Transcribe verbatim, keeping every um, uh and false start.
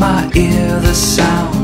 my ear the sound